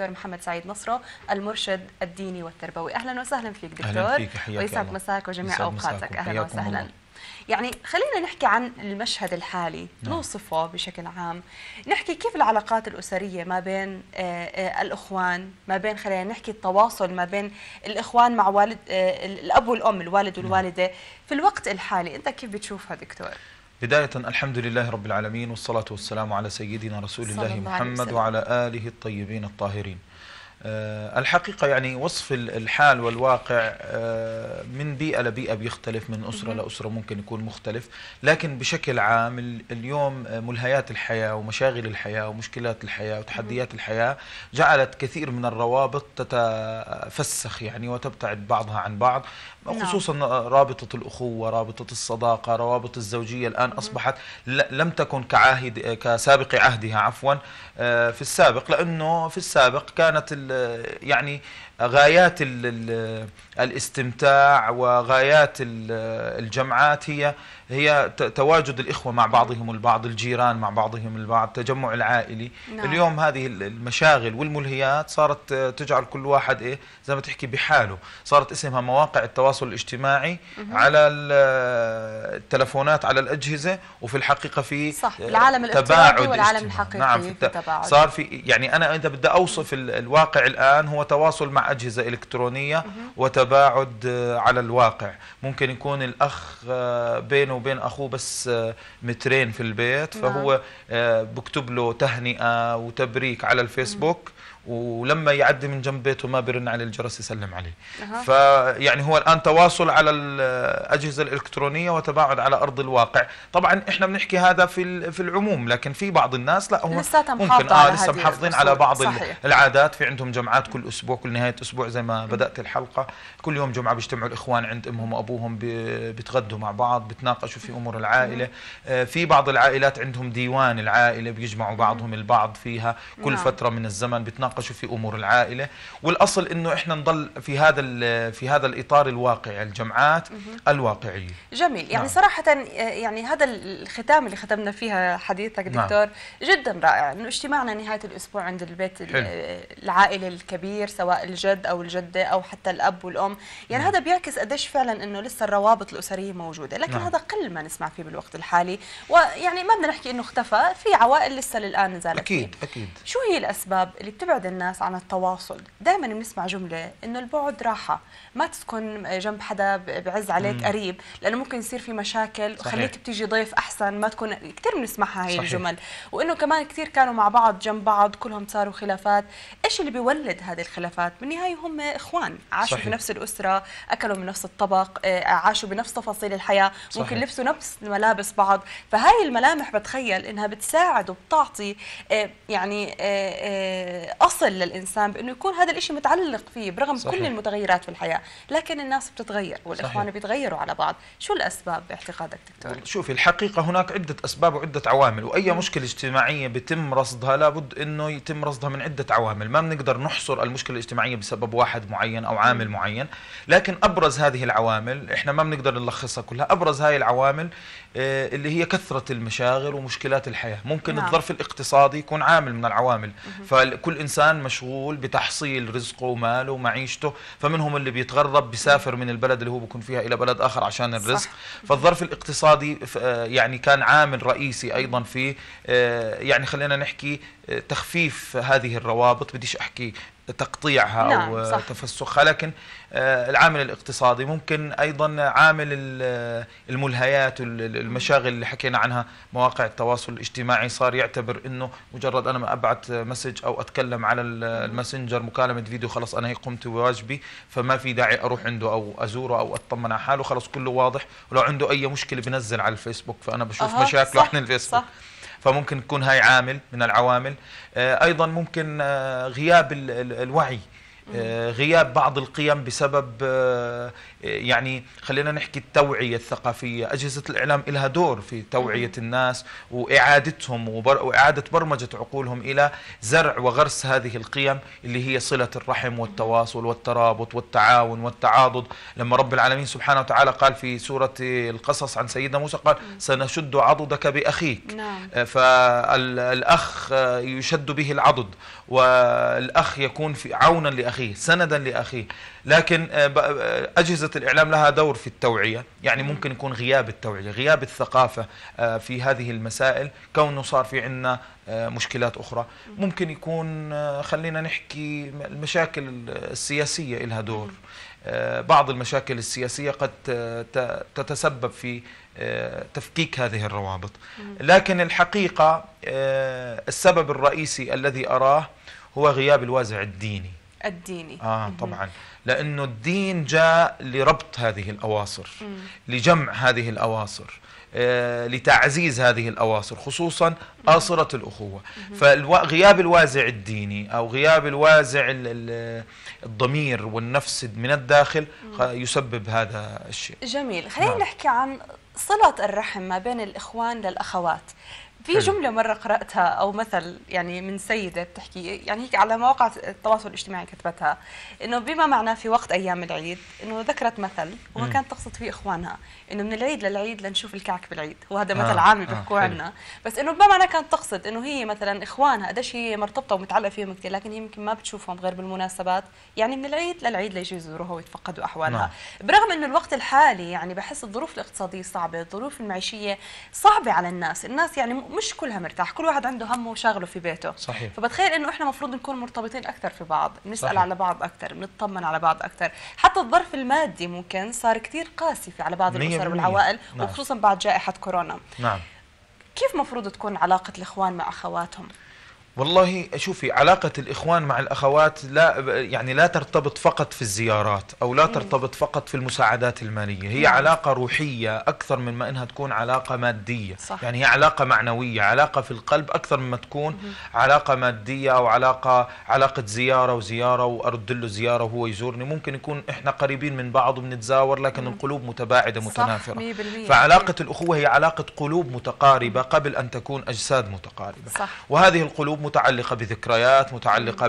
الدكتور محمد سعيد نصرو المرشد الديني والتربوي. أهلا وسهلا فيك دكتور، ويسعد مساك وجميع أوقاتك. أهلا وسهلا. يعني خلينا نحكي عن المشهد الحالي، نوصفه بشكل عام، نحكي كيف العلاقات الأسرية ما بين الأخوان، ما بين خلينا نحكي التواصل ما بين الأخوان مع والد الأب والأم، الوالد والوالدة في الوقت الحالي، أنت كيف بتشوفها دكتور؟ بداية الحمد لله رب العالمين، والصلاة والسلام على سيدنا رسول الله محمد وعلى آله الطيبين الطاهرين. الحقيقة يعني وصف الحال والواقع من بيئة لبيئة بيختلف، من أسرة لأسرة ممكن يكون مختلف، لكن بشكل عام اليوم ملهيات الحياة ومشاغل الحياة ومشكلات الحياة وتحديات الحياة جعلت كثير من الروابط تتفسخ يعني وتبتعد بعضها عن بعض، خصوصا رابطة الأخوة، رابطة الصداقة، روابط الزوجية الآن أصبحت لم تكن كسابق عهدها في السابق، لأنه في السابق كانت يعني غايات الاستمتاع وغايات الجمعات هي تواجد الإخوة مع بعضهم البعض، الجيران مع بعضهم البعض، تجمع العائلي. اليوم هذه المشاغل والملهيات صارت تجعل كل واحد زي ما تحكي بحاله، صارت اسمها مواقع التواصل الاجتماعي على التلفونات، على الأجهزة، وفي الحقيقة في العالم الافتراضي والعالم الحقيقي. نعم، صار في يعني إذا بدي أوصف الواقع الآن هو تواصل مع أجهزة إلكترونية وتباعد على الواقع. ممكن يكون الأخ بينه وبين أخوه بس مترين في البيت، فهو بكتب له تهنئة وتبريك على الفيسبوك، ولما يعدي من جنب بيته ما بيرن على الجرس يسلم عليه. فيعني هو الآن تواصل على الأجهزة الإلكترونية وتباعد على أرض الواقع. طبعا إحنا بنحكي هذا في العموم، لكن في بعض الناس لا، هم ممكن لسه محافظين على بعض العادات، في عندهم جمعات كل أسبوع، كل نهاية أسبوع، زي ما بدأت الحلقة، كل يوم جمعة بيجتمعوا الإخوان عند أمهم وأبوهم، بيتغدوا مع بعض، بتناقشوا في أمور العائلة. في بعض العائلات عندهم ديوان العائلة بيجمعوا بعضهم البعض فيها كل فترة من الزمن، بتناقشوا في امور العائله. والاصل انه احنا نضل في هذا الاطار الواقعي، الجمعات الواقعيه. جميل. يعني صراحه يعني هذا الختام اللي ختمنا فيها حديثك دكتور جدا رائع، انه اجتماعنا نهايه الاسبوع عند البيت، العائله الكبير سواء الجد او الجده او حتى الاب والام، يعني هذا بيعكس قديش فعلا انه لسه الروابط الاسريه موجوده، لكن هذا قل ما نسمع فيه بالوقت الحالي، ويعني ما بدنا نحكي انه اختفى، في عوائل لسه للان نزالت. اكيد اكيد. شو هي الاسباب اللي بتبعد الناس عن التواصل؟ دائما بنسمع جمله انه البعد راحه، ما تسكن جنب حدا بعز عليك قريب، لانه ممكن يصير في مشاكل، خليك بتيجي ضيف احسن، ما تكون كثير بنسمعها هي الجمل، وانه كمان كثير كانوا مع بعض جنب بعض كلهم صاروا خلافات. ايش اللي بيولد هذه الخلافات؟ بالنهايه هم اخوان، عاشوا بنفس الاسره، اكلوا من نفس الطبق، عاشوا بنفس تفاصيل الحياه، ممكن لبسوا نفس ملابس بعض، فهاي الملامح بتخيل انها بتساعد وبتعطي يعني أصل للإنسان بأنه يكون هذا الإشي متعلق فيه برغم كل المتغيرات في الحياة، لكن الناس بتتغير والإخوان بيتغيروا على بعض. شو الأسباب باعتقادك دكتور؟ شوفي، الحقيقة هناك عدة أسباب وعدة عوامل، وأي مشكلة اجتماعية بتم رصدها لابد أنه يتم رصدها من عدة عوامل، ما بنقدر نحصر المشكلة الاجتماعية بسبب واحد معين أو عامل معين، لكن أبرز هذه العوامل إحنا ما بنقدر نلخصها كلها، أبرز هاي العوامل اللي هي كثرة المشاغل ومشكلات الحياة. ممكن الظرف الاقتصادي يكون عامل من العوامل، فكل إنسان مشغول بتحصيل رزقه وماله ومعيشته، فمنهم اللي بيتغرب، بيسافر من البلد اللي هو بيكون فيها إلى بلد آخر عشان الرزق. فالظرف الاقتصادي يعني كان عامل رئيسي أيضا في يعني خلينا نحكي تخفيف هذه الروابط، بديش أحكي تقطيعها أو تفسخها، لكن العامل الاقتصادي. ممكن أيضا عامل الملهيات والمشاغل اللي حكينا عنها، مواقع التواصل الاجتماعي صار يعتبر أنه مجرد أنا ما أبعت مسج أو أتكلم على الماسنجر مكالمة فيديو، خلاص أنا هي قمت بواجبي، فما في داعي أروح عنده أو أزوره أو أطمن على حاله، خلاص كله واضح، ولو عنده أي مشكلة بنزل على الفيسبوك، فأنا بشوف مشاكله عن الفيسبوك. فممكن تكون هاي عامل من العوامل. أيضا ممكن غياب الوعي غياب بعض القيم بسبب يعني خلينا نحكي التوعية الثقافية. أجهزة الإعلام إلها دور في توعية الناس وإعادتهم وإعادة برمجة عقولهم إلى زرع وغرس هذه القيم اللي هي صلة الرحم والتواصل والترابط والتعاون والتعاضد. لما رب العالمين سبحانه وتعالى قال في سورة القصص عن سيدنا موسى قال سنشد عضدك بأخيك، فالأخ يشد به العضد والأخ يكون في عونا لأخيه سندا لأخيه. لكن أجهزة الإعلام لها دور في التوعية، يعني ممكن يكون غياب التوعية، غياب الثقافة في هذه المسائل، كونه صار في عنا مشكلات أخرى. ممكن يكون خلينا نحكي المشاكل السياسية لها دور، بعض المشاكل السياسية قد تتسبب في تفكيك هذه الروابط. لكن الحقيقة السبب الرئيسي الذي أراه هو غياب الوازع الديني. طبعا، لأنه الدين جاء لربط هذه الأواصر، لجمع هذه الأواصر، لتعزيز هذه الأواصر، خصوصا آصرة الأخوة. فغياب الوازع الديني أو غياب الوازع الضمير والنفس من الداخل يسبب هذا الشيء. جميل. خلينا نحكي عن صلة الرحم ما بين الإخوان للأخوات. في جملة مرة قرأتها أو مثل يعني من سيدة بتحكي، يعني هيك على مواقع التواصل الاجتماعي كتبتها، إنه بما معناه في وقت أيام العيد، إنه ذكرت مثل وما كانت تقصد فيه إخوانها، إنه من العيد للعيد لنشوف الكعك بالعيد، وهذا مثل عامي بحكوه عنا، بس إنه بما معناه كانت تقصد إنه هي مثلا إخوانها قديش هي مرتبطة ومتعلقة فيهم كثير، لكن هي يمكن ما بتشوفهم غير بالمناسبات، يعني من العيد للعيد ليجوا يزوروها ويتفقدوا أحوالها، برغم إنه الوقت الحالي يعني بحس الظروف الاقتصادية صعبة، الظروف المعيشية صعبة على الناس، الناس يعني مش كلها مرتاح، كل واحد عنده همه وشغله في بيته. صحيح. فبتخيل انه احنا مفروض نكون مرتبطين اكثر في بعض، نسال صحيح. على بعض اكثر، بنطمن على بعض اكثر، حتى الظرف المادي ممكن صار كثير قاسي على بعض الاسر والعوائل، وخصوصا بعد جائحه كورونا. نعم. كيف مفروض تكون علاقه الاخوان مع اخواتهم؟ والله شوفي، علاقة الإخوان مع الأخوات لا ترتبط فقط في الزيارات أو لا ترتبط فقط في المساعدات المالية، هي علاقة روحية أكثر من ما إنها تكون علاقة مادية. صح. يعني هي علاقة معنوية، علاقة في القلب أكثر مما تكون علاقة مادية أو علاقة زيارة وزيارة وأرد له زيارة وهو يزورني. ممكن يكون إحنا قريبين من بعض وبنتزاور، لكن القلوب متباعدة متنافرة. فعلاقة الأخوة هي علاقة قلوب متقاربة قبل أن تكون أجساد متقاربة. صح. وهذه القلوب متعلقة بذكريات، متعلقة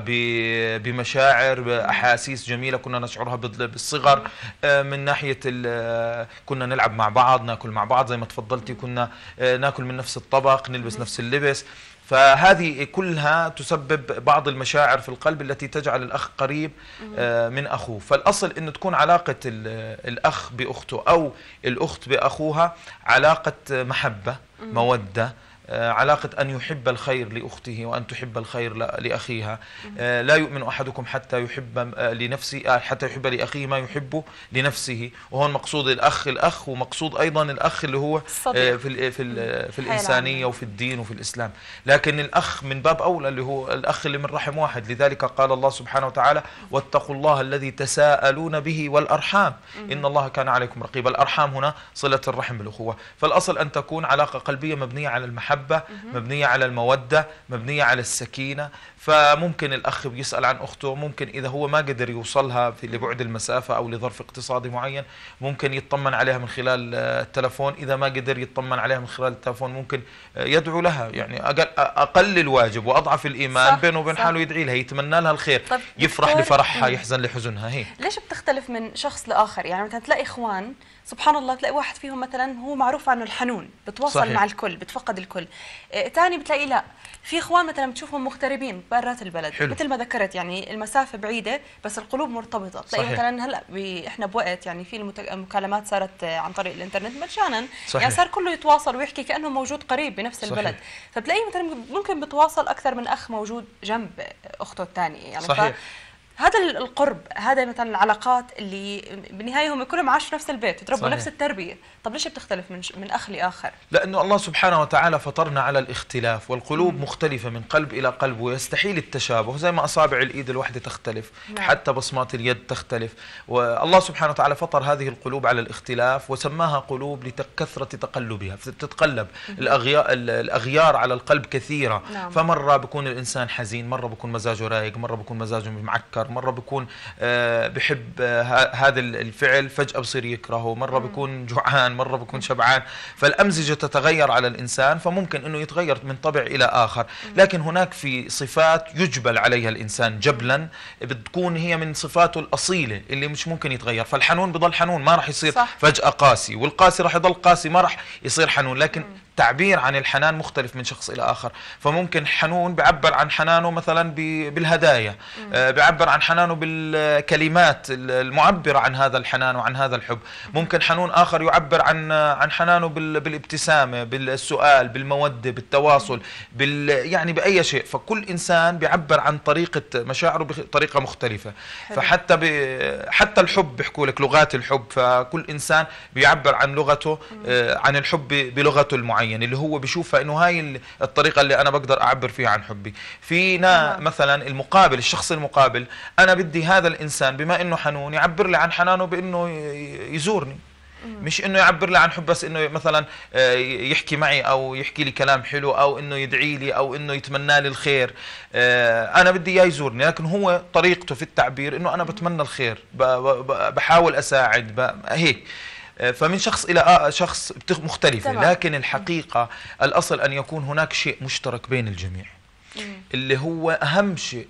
بمشاعر، بأحاسيس جميلة كنا نشعرها بالصغر، من ناحية كنا نلعب مع بعض، ناكل مع بعض زي ما تفضلتي، كنا ناكل من نفس الطبق، نلبس نفس اللبس. فهذه كلها تسبب بعض المشاعر في القلب التي تجعل الأخ قريب من أخوه. فالأصل أن تكون علاقة الأخ بأخته أو الأخت بأخوها علاقة محبة، مودة، علاقة أن يحب الخير لأخته وأن تحب الخير لأخيها. لا يؤمن أحدكم حتى يحب لنفسه حتى يحب لأخيه ما يحب لنفسه. وهون مقصود الأخ، ومقصود أيضا الأخ اللي هو في الإنسانية وفي الدين وفي الإسلام. لكن الأخ من باب أولى اللي هو الأخ اللي من رحم واحد. لذلك قال الله سبحانه وتعالى واتقوا الله الذي تساءلون به والأرحام إن الله كان عليكم رقيبا. الأرحام هنا صلة الرحم بالأخوة. فالأصل أن تكون علاقة قلبية مبنية على المحبة، مبنية على المودة، مبنية على السكينة. فممكن الأخ يسأل عن أخته، ممكن إذا هو ما قدر يوصلها لبعد المسافة أو لظرف اقتصادي معين ممكن يطمن عليها من خلال التلفون، إذا ما قدر يطمن عليها من خلال التلفون ممكن يدعو لها. يعني أقل الواجب وأضعف الإيمان، بينه وبين حاله يدعي لها، يتمنى لها الخير، يفرح لفرحها، يحزن لحزنها. هي ليش بتختلف من شخص لآخر؟ يعني مثلا تلاقي إخوان سبحان الله، تلاقي واحد فيهم مثلا هو معروف عنه الحنون، بتواصل صحيح. مع الكل، بتفقد الكل. تاني بتلاقي لا، في اخوان مثلا بتشوفهم مغتربين برات البلد. حلو. مثل ما ذكرت يعني المسافه بعيده بس القلوب مرتبطه. تلاقي مثلا هلا احنا بوقت يعني في المكالمات صارت عن طريق الانترنت مجانا، يعني صار كله يتواصل ويحكي كانه موجود قريب بنفس البلد. فبتلاقي مثلا ممكن بتواصل اكثر من اخ موجود جنب اخته الثانيه، يعني صحيح. هذا القرب، هذا مثلا العلاقات اللي بالنهايه هم كلهم عاشوا في نفس البيت وتربوا نفس التربيه. طب ليش بتختلف من اخ لاخر؟ لانه الله سبحانه وتعالى فطرنا على الاختلاف، والقلوب مختلفه من قلب الى قلب ويستحيل التشابه، زي ما اصابع الايد الواحده تختلف، حتى بصمات اليد تختلف. والله سبحانه وتعالى فطر هذه القلوب على الاختلاف وسماها قلوب لكثره تقلبها، بتتقلب الاغيار على القلب كثيره. فمره بكون الانسان حزين، مره بكون مزاجه رايق، مره بكون مزاجه معكر، يتعلق، مرة بيكون بحب هذا الفعل فجأة بصير يكرهه، مرة بيكون جوعان، مرة بيكون شبعان، فالأمزجة تتغير على الإنسان، فممكن أنه يتغير من طبع إلى آخر. لكن هناك في صفات يجبل عليها الإنسان جبلا، بتكون هي من صفاته الأصيلة اللي مش ممكن يتغير، فالحنون بضل حنون، ما راح يصير صح. فجأة قاسي، والقاسي راح يضل قاسي، ما راح يصير حنون. لكن تعبير عن الحنان مختلف من شخص إلى آخر، فممكن حنون بيعبر عن حنانه مثلا بالهدايا، بيعبر عن حنانه بالكلمات المعبرة عن هذا الحنان وعن هذا الحب. ممكن حنون آخر يعبر عن حنانه بالابتسامة، بالسؤال، بالمودة، بالتواصل، يعني بأي شيء. فكل إنسان بيعبر عن طريقة مشاعره بطريقة مختلفة. فحتى حتى الحب بيحكوا لك لغات الحب، فكل إنسان بيعبر عن لغته، عن الحب بلغته المعينة، يعني اللي هو بيشوفها انه هاي الطريقه اللي انا بقدر اعبر فيها عن حبي. فينا مثلا المقابل، الشخص المقابل، انا بدي هذا الانسان بما انه حنون يعبر لي عن حنانه بانه يزورني، مش انه يعبر لي عن حب بس انه مثلا يحكي معي او يحكي لي كلام حلو او انه يدعي لي او انه يتمنى لي الخير. انا بدي اياه يزورني، لكن هو طريقته في التعبير انه انا بتمنى الخير، بحاول اساعد هيك. فمن شخص إلى شخص مختلفة، لكن الحقيقة الأصل أن يكون هناك شيء مشترك بين الجميع، اللي هو أهم شيء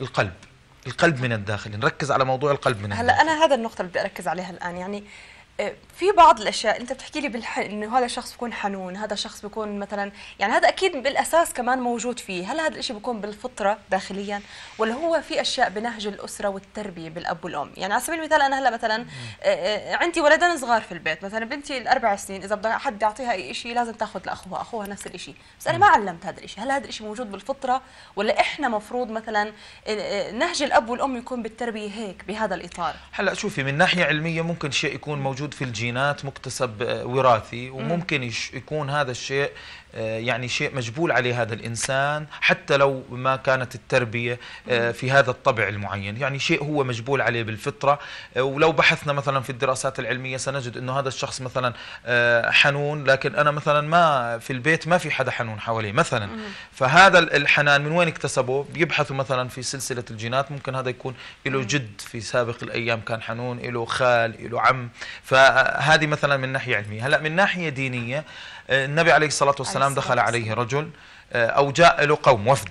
القلب، القلب من الداخل. نركز على موضوع القلب من الداخل. هلا أنا هذا النقطة اللي بدي أركز عليها الآن، يعني في بعض الأشياء أنت بتحكي لي إنه هذا شخص بيكون حنون، هذا شخص بيكون مثلا، يعني هذا أكيد بالأساس كمان موجود فيه. هل هذا الشيء بيكون بالفطرة داخليا، ولا هو في أشياء بنهج الأسرة والتربية بالأب والأم؟ يعني على سبيل المثال أنا هلا مثلا عندي ولدين صغار في البيت، مثلا بنتي ال4 سنين، إذا بدها حد يعطيها أي شيء لازم تاخذ لأخوها، أخوها نفس الشيء، بس أنا ما علمت هذا الشيء. هل هذا الشيء موجود بالفطرة، ولا إحنا مفروض مثلا نهج الأب والأم يكون بالتربية هيك بهذا الإطار؟ هلا شوفي، من ناحية علمية ممكن شيء يكون موجود في الجينات، مكتسب وراثي، وممكن يكون هذا الشيء يعني شيء مجبول عليه هذا الإنسان، حتى لو ما كانت التربية في هذا الطبع المعين، يعني شيء هو مجبول عليه بالفطرة. ولو بحثنا مثلا في الدراسات العلمية سنجد أنه هذا الشخص مثلا حنون، لكن أنا مثلا ما في البيت ما في حدا حنون حواليه مثلا، فهذا الحنان من وين اكتسبه؟ بيبحثوا مثلا في سلسلة الجينات، ممكن هذا يكون له جد في سابق الأيام كان حنون، له خال، له عم، فهذه مثلا من ناحية علمية. هلأ من ناحية دينية، النبي عليه الصلاة والسلام دخل عليه رجل أو جاء له قوم، وفد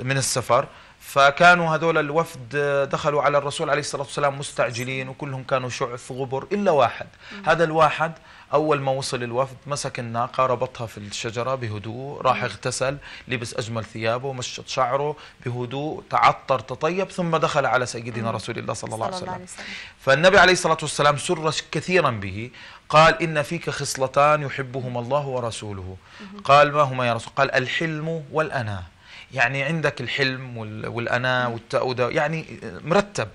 من السفر، فكانوا هذول الوفد دخلوا على الرسول عليه الصلاة والسلام مستعجلين، وكلهم كانوا شعث غبر إلا واحد. هذا الواحد أول ما وصل الوفد مسك الناقة، ربطها في الشجرة بهدوء، راح اغتسل، لبس أجمل ثيابه، مشط شعره بهدوء، تعطر، تطيب، ثم دخل على سيدنا رسول الله صلى الله عليه وسلم. فالنبي عليه الصلاة والسلام سر كثيرا به، قال إن فيك خصلتان يحبهما الله ورسوله. قال ما هما يا رسول؟ قال الحلم والأناة، يعني عندك الحلم والأناة والتأودة، يعني مرتب.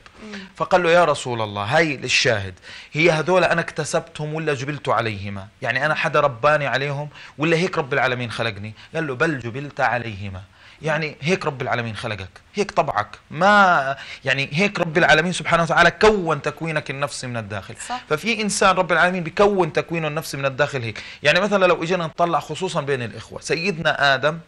فقال له يا رسول الله، هاي للشاهد، هي هذول أنا اكتسبتهم ولا جبلت عليهما؟ يعني أنا حدا رباني عليهم ولا هيك رب العالمين خلقني؟ قال له بل جبلت عليهما، يعني هيك رب العالمين خلقك، هيك طبعك، ما يعني هيك رب العالمين سبحانه وتعالى كون تكوينك النفسي من الداخل صح. ففي إنسان رب العالمين بيكون تكوينه النفسي من الداخل هيك. يعني مثلا لو إجينا نطلع خصوصا بين الإخوة، سيدنا آدم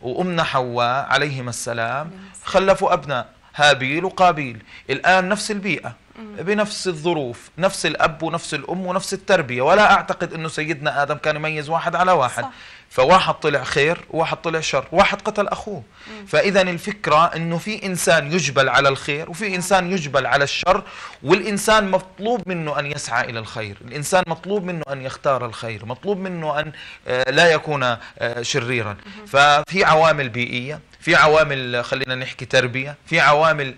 وأمنا حواء عليهما السلام خلفوا أبناء، هابيل وقابيل. الآن نفس البيئة، بنفس الظروف، نفس الأب ونفس الأم ونفس التربية، ولا أعتقد أنه سيدنا آدم كان يميز واحد على واحد صح. فواحد طلع خير وواحد طلع شر، واحد قتل أخوه. فإذا الفكرة أنه في إنسان يجبل على الخير وفي إنسان يجبل على الشر، والإنسان مطلوب منه أن يسعى إلى الخير، الإنسان مطلوب منه أن يختار الخير، مطلوب منه أن لا يكون شريرا. ففي عوامل بيئية، في عوامل خلينا نحكي تربية، في عوامل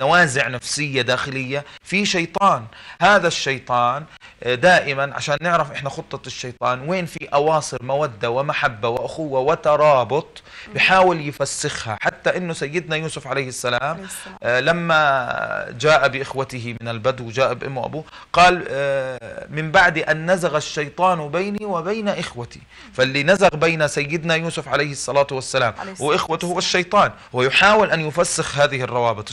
نوازع نفسية داخلية، في شيطان. هذا الشيطان دائما عشان نعرف احنا خطة الشيطان وين، في أواصر مودة ومحبة وأخوة وترابط بحاول يفسخها. حتى انه سيدنا يوسف عليه السلام لما جاء بإخوته من البدو، جاء بأمه وأبوه، قال من بعد أن نزغ الشيطان بيني وبين إخوتي. فاللي نزغ بين سيدنا يوسف عليه الصلاة والسلام وإخوته هو الشيطان، هو يحاول أن يفسخ هذه الروابط.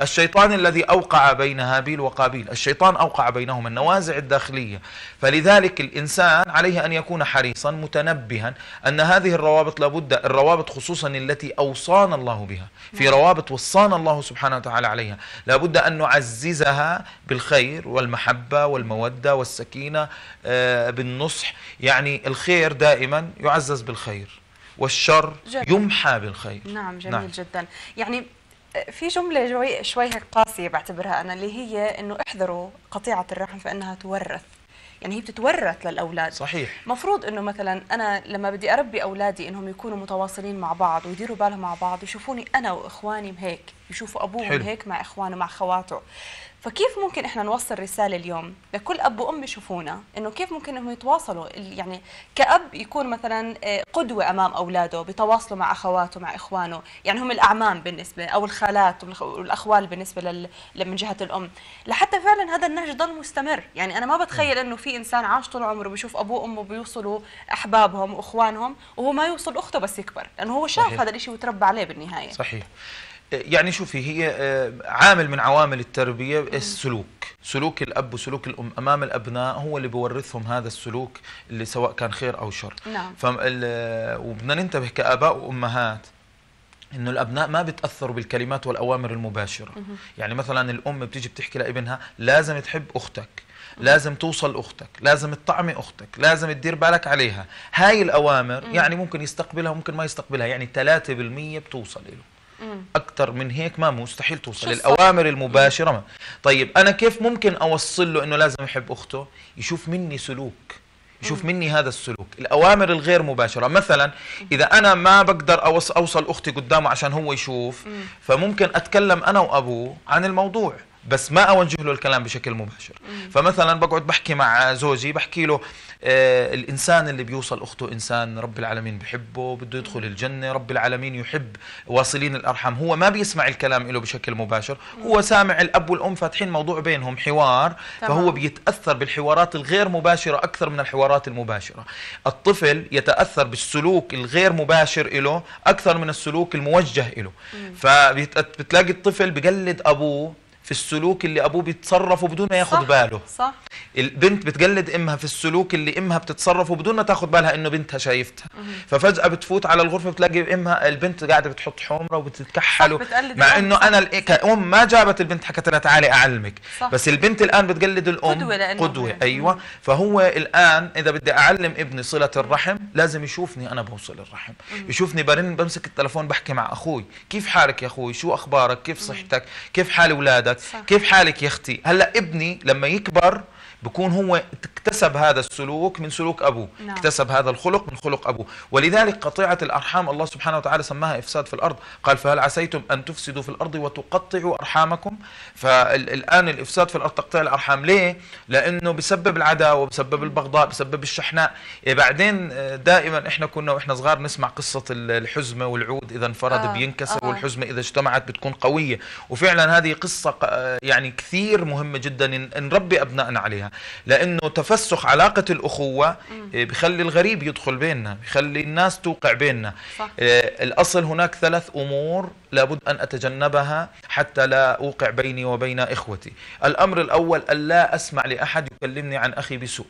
الشيطان الذي أوقع بين هابيل وقابيل، الشيطان أوقع بينهما النوازع الداخلية. فلذلك الإنسان عليه أن يكون حريصا متنبها أن هذه الروابط لابد، الروابط خصوصا التي أوصانا الله بها، في روابط وصانا الله سبحانه وتعالى عليها، لابد أن نعززها بالخير والمحبة والمودة والسكينة بالنصح. يعني الخير دائما يعزز بالخير والشر يمحى بالخير. نعم جميل جدا. يعني في جملة شوي هيك قاسية بعتبرها أنا، اللي هي أنه احذروا قطيعة الرحم فإنها تورث. يعني هي بتتورث للأولاد. صحيح. مفروض أنه مثلا أنا لما بدي أربي أولادي أنهم يكونوا متواصلين مع بعض ويديروا بالهم مع بعض، يشوفوني أنا وإخواني هيك، يشوفوا أبوهم هيك مع إخوانه مع خواته. فكيف ممكن إحنا نوصل رسالة اليوم لكل أب وأم يشوفونا إنه كيف ممكن إنهم يتواصلوا؟ يعني كأب يكون مثلا قدوة أمام أولاده، بيتواصلوا مع أخواته مع إخوانه، يعني هم الأعمام بالنسبة أو الخالات والأخوال بالنسبة من جهة الأم، لحتى فعلا هذا النهج ضل مستمر. يعني أنا ما بتخيل إنه في إنسان عاش طول عمره بيشوف أبوه وأمه بيوصلوا أحبابهم وإخوانهم وهو ما يوصل أخته بس يكبر، لأنه هو شاف هذا الشيء وتربى عليه بالنهاية. صحيح. يعني شوفي، هي عامل من عوامل التربية السلوك، سلوك الأب وسلوك الأم أمام الأبناء هو اللي بيورثهم هذا السلوك اللي سواء كان خير أو شر. نعم. وبدنا ننتبه كآباء وأمهات إنه الأبناء ما بتأثروا بالكلمات والأوامر المباشرة. يعني مثلا الأم بتيجي بتحكي لابنها لازم تحب أختك، لازم توصل أختك، لازم تطعمي أختك، لازم تدير بالك عليها. هاي الأوامر يعني ممكن يستقبلها وممكن ما يستقبلها، يعني 3% بتوصل له، أكثر من هيك ما مستحيل توصل الأوامر المباشرة. طيب أنا كيف ممكن أوصل له أنه لازم يحب أخته؟ يشوف مني سلوك، يشوف مني هذا السلوك. الأوامر الغير مباشرة مثلا إذا أنا ما بقدر أوصل أختي قدامه عشان هو يشوف، فممكن أتكلم أنا وأبوه عن الموضوع بس ما أوجه له الكلام بشكل مباشر. فمثلا بقعد بحكي مع زوجي، بحكي له الإنسان اللي بيوصل أخته إنسان رب العالمين بحبه، بده يدخل الجنة، رب العالمين يحب واصلين الأرحام. هو ما بيسمع الكلام له بشكل مباشر، هو سامع الأب والأم فاتحين موضوع بينهم حوار، فهو بيتأثر بالحوارات الغير مباشرة أكثر من الحوارات المباشرة. الطفل يتأثر بالسلوك الغير مباشر له أكثر من السلوك الموجه له. فبتلاقي الطفل بقلد أبوه في السلوك اللي أبوه بيتصرفه بدون ما ياخد باله. صح. البنت بتقلد أمها في السلوك اللي أمها بتتصرفه بدون ما تاخد بالها إنه بنتها شايفتها. ففجأة بتفوت على الغرفة بتلاقي أمها البنت قاعدة بتحط حمرة وبتتكحل، مع إنه أنا كأم ما جابت البنت حكت لها تعالي أعلمك. بس البنت الآن بتقلد الأم قدوة. أيوة. فهو الآن إذا بدي أعلم ابني صلة الرحم لازم يشوفني أنا بوصل الرحم، يشوفني برن بمسك التلفون بحكي مع أخوي، كيف حالك يا أخوي، شو أخبارك، كيف صحتك، كيف حال أولادك، كيف حالك يا أختي. هلأ ابني لما يكبر بكون هو اكتسب هذا السلوك من سلوك أبوه. نعم. اكتسب هذا الخلق من خلق أبوه. ولذلك قطيعة الأرحام الله سبحانه وتعالى سماها إفساد في الأرض، قال فهل عسيتم أن تفسدوا في الأرض وتقطعوا أرحامكم. فالآن الإفساد في الأرض تقطيع الأرحام. ليه؟ لأنه بسبب العداوة، بسبب البغضاء، بسبب الشحناء. بعدين دائما إحنا كنا وإحنا صغار نسمع قصة الحزمة والعود إذا انفرد بينكسر، والحزمة إذا اجتمعت بتكون قوية. وفعلا هذه قصة يعني كثير مهمة جدا نربي أبنائنا عليها، لأنه تفسخ علاقة الأخوة بيخلي الغريب يدخل بيننا، بيخلي الناس توقع بيننا. الأصل هناك 3 أمور لابد أن أتجنبها حتى لا أوقع بيني وبين إخوتي. الأمر الأول ألا أسمع لأحد يكلمني عن أخي بسوء،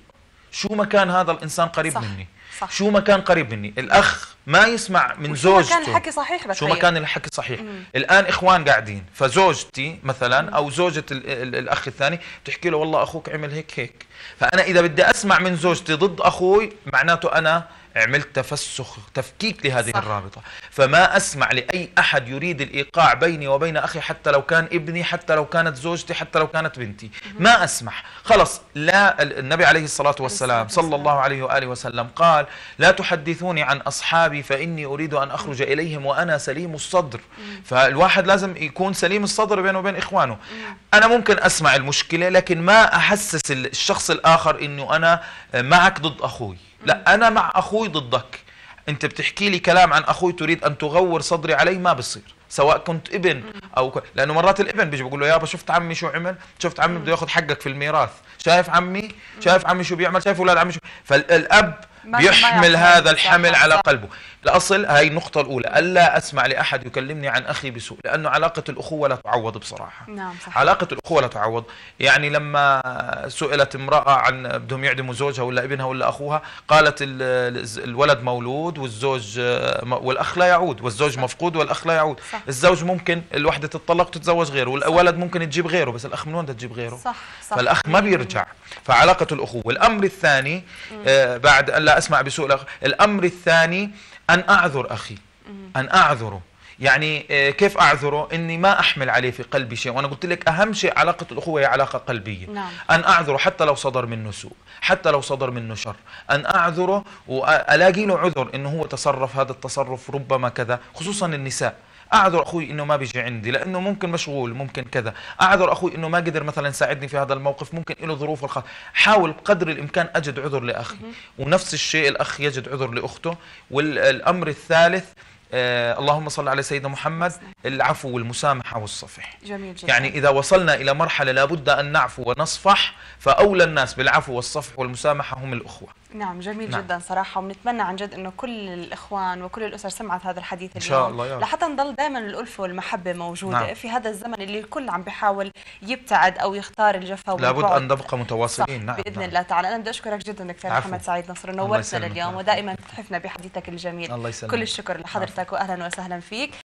شو ما كان هذا الإنسان قريب مني. شو ما كان قريب مني، الأخ ما يسمع من زوجته. شو ما كان الحكي صحيح بس. شو ما كان الحكي صحيح. الآن إخوان قاعدين، فزوجتي مثلا أو زوجة الأخ الثاني بتحكي له والله أخوك عمل هيك هيك، فأنا إذا بدي أسمع من زوجتي ضد أخوي معناته أنا عملت تفسخ تفكيك لهذه الرابطة. فما أسمع لأي أحد يريد الإيقاع بيني وبين أخي، حتى لو كان ابني، حتى لو كانت زوجتي، حتى لو كانت بنتي. ما أسمح خلص. لا، النبي عليه الصلاة والسلام صلى الله عليه وآله وسلم قال لا تحدثوني عن أصحابي فإني أريد أن أخرج إليهم وأنا سليم الصدر. فالواحد لازم يكون سليم الصدر بينه وبين إخوانه. أنا ممكن أسمع المشكلة لكن ما أحسس الشخص الآخر إنه أنا معك ضد أخوي، لا أنا مع أخوي ضدك. أنت بتحكي لي كلام عن أخوي تريد أن تغور صدري عليه، ما بصير، سواء كنت ابن أو لأنه مرات الابن بيجي بقول له يابا شفت عمي شو عمل، شفت عمي بده ياخذ حقك في الميراث، شايف عمي شو بيعمل، شايف أولاد عمي شو. فالأب بيحمل هذا الحمل على قلبه. الأصل هاي النقطة الأولى، ألا أسمع لأحد يكلمني عن أخي بسوء، لأنه علاقة الأخوة لا تعوض بصراحة. نعم صحيح. علاقة الأخوة لا تعوض. يعني لما سئلت امرأة عن بدهم يعدموا زوجها ولا ابنها ولا أخوها، قالت الولد مولود والزوج والأخ لا يعود، والزوج مفقود والأخ لا يعود. صح. الزوج ممكن الوحدة تتطلق وتتزوج غيره، والولد ممكن تجيب غيره، بس الأخ من وين تجيب غيره؟ صح صح. فالأخ ما بيرجع. فعلاقة الأخوة. الأمر الثاني بعد ألا أسمع بسوء الأخ، الأمر الثاني أن أعذر أخي، أن أعذره. يعني كيف أعذره؟ إني ما أحمل عليه في قلبي شيء، وأنا قلت لك أهم شيء علاقة الأخوة هي علاقة قلبية. نعم. أن أعذره حتى لو صدر منه سوء، حتى لو صدر منه شر، أن أعذره وألاقي له عذر إنه هو تصرف هذا التصرف ربما كذا، خصوصا النساء. أعذر أخوي إنه ما بيجي عندي لأنه ممكن مشغول، ممكن كذا. أعذر أخوي إنه ما قدر مثلا ساعدني في هذا الموقف، ممكن له ظروف الخاصة. حاول بقدر الإمكان أجد عذر لأخي، ونفس الشيء الأخ يجد عذر لأخته. والأمر الثالث اللهم صل على سيدنا محمد، العفو والمسامحة والصفح. جميل جدا. يعني إذا وصلنا إلى مرحلة لابد أن نعفو ونصفح، فأولى الناس بالعفو والصفح والمسامحة هم الأخوة. نعم جميل. نعم. جدا صراحة، ونتمنى عن جد أنه كل الإخوان وكل الأسر سمعت هذا الحديث اليوم إن شاء الله، لحتى نضل دائما الألفة والمحبة موجودة. نعم. في هذا الزمن اللي الكل عم بيحاول يبتعد أو يختار الجفا والبعد، لابد أن نبقى متواصلين. نعم بإذن الله تعالى. أنا بدي أشكرك جدا دكتور محمد سعيد نصرو، نورتنا اليوم ودائما تحفنا بحديثك الجميل. الله يسلمك. كل الشكر لحضرتك، وأهلا وسهلا فيك.